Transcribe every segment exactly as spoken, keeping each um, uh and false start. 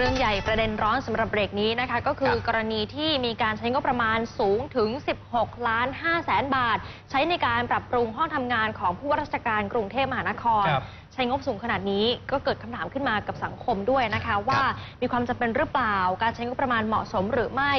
เรื่องใหญ่ประเด็นร้อนสำหรับเบรกนี้นะคะก็คือกรณีที่มีการใช้งบประมาณสูงถึง สิบหกล้านห้าแสนบาทใช้ในการปรับปรุงห้องทำงานของผู้ว่าราชการกรุงเทพมหานครใช้งบสูงขนาดนี้ก็เกิดคำถามขึ้นมากับสังคมด้วยนะคะว่ามีความจำเป็นหรือเปล่าการใช้งบประมาณเหมาะสมหรือไม่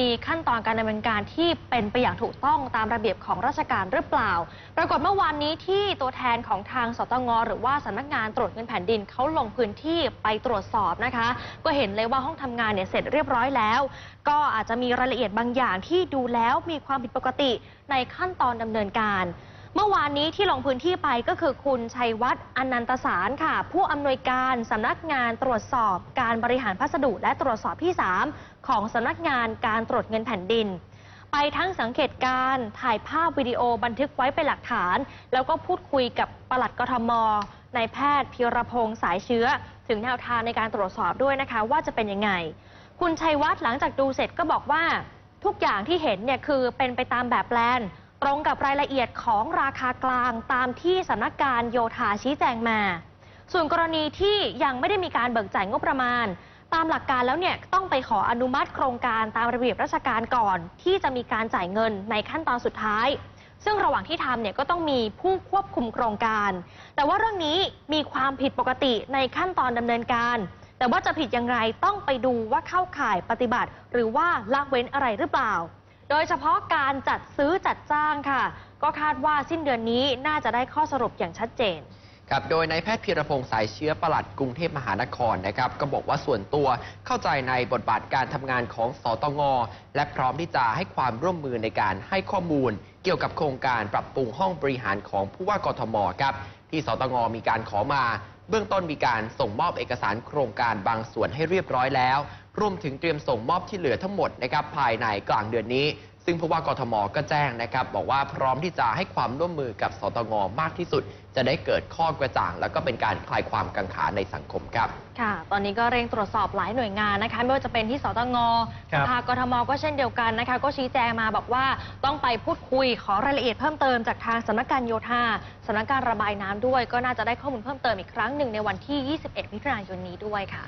มีขั้นตอนการดำเนินการที่เป็นไปอย่างถูกต้องตามระเบียบของราชการหรือเปล่าปรากฏเมื่อวานนี้ที่ตัวแทนของทางสตง.หรือว่าสำนักงานตรวจเงินแผ่นดินเขาลงพื้นที่ไปตรวจสอบนะคะก็เห็นเลยว่าห้องทำงานเนี่ยเสร็จเรียบร้อยแล้วก็อาจจะมีรายละเอียดบางอย่างที่ดูแล้วมีความผิดปกติในขั้นตอนดำเนินการเมื่อวานนี้ที่ลงพื้นที่ไปก็คือคุณชัยวัฒน์ อนันตสารค่ะผู้อำนวยการสำนักงานตรวจสอบการบริหารพัสดุและตรวจสอบที่สามของสำนักงานการตรวจเงินแผ่นดินไปทั้งสังเกตการถ่ายภาพวิดีโอบันทึกไว้เป็นหลักฐานแล้วก็พูดคุยกับปลัดกทม.นายแพทย์พีรพงษ์สายเชื้อถึงแนวทางในการตรวจสอบด้วยนะคะว่าจะเป็นยังไงคุณชัยวัฒน์หลังจากดูเสร็จก็บอกว่าทุกอย่างที่เห็นเนี่ยคือเป็นไปตามแบบแปลนตรงกับรายละเอียดของราคากลางตามที่สำนักงานโยธาชี้แจงมาส่วนกรณีที่ยังไม่ได้มีการเบิกจ่ายงบประมาณตามหลักการแล้วเนี่ยต้องไปขออนุมัติโครงการตามระเบียบราชการก่อนที่จะมีการจ่ายเงินในขั้นตอนสุดท้ายซึ่งระหว่างที่ทำเนี่ยก็ต้องมีผู้ควบคุมโครงการแต่ว่าเรื่องนี้มีความผิดปกติในขั้นตอนดำเนินการแต่ว่าจะผิดอย่างไรต้องไปดูว่าเข้าข่ายปฏิบัติหรือว่าละเว้นอะไรหรือเปล่าโดยเฉพาะการจัดซื้อจัดจ้างค่ะก็คาดว่าสิ้นเดือนนี้น่าจะได้ข้อสรุปอย่างชัดเจนครับโดยนายแพทย์พีรพงษ์สายเชื้อปลัดกรุงเทพมหานครนะครับก็บอกว่าส่วนตัวเข้าใจในบทบาทการทำงานของสตง.และพร้อมที่จะให้ความร่วมมือในการให้ข้อมูลเกี่ยวกับโครงการปรับปรุงห้องบริหารของผู้ว่ากทม.ครับที่สตง.มีการขอมาเบื้องต้นมีการส่งมอบเอกสารโครงการบางส่วนให้เรียบร้อยแล้วรวมถึงเตรียมส่งมอบที่เหลือทั้งหมดนะครับภายในกลางเดือนนี้ซึ่งผู้ว่ากทม.ก็แจ้งนะครับบอกว่าพร้อมที่จะให้ความร่วมมือกับสตง.มากที่สุดจะได้เกิดข้อกระจ่างแล้วก็เป็นการคลายความกังขาในสังคมครับค่ะตอนนี้ก็เร่งตรวจสอบหลายหน่วยงานนะคะไม่ว่าจะเป็นที่สตง.สภากทม.ก็เช่นเดียวกันนะคะก็ชี้แจงมาบอกว่าต้องไปพูดคุยขอรายละเอียดเพิ่มเติมจากทางสำนักงานโยธาสำนักงานระบายน้ำด้วยก็น่าจะได้ข้อมูลเพิ่มเติมอีกครั้งหนึ่งในวันที่ยี่สิบเอ็ดมิถุนายนนี้ด้วยค่ะ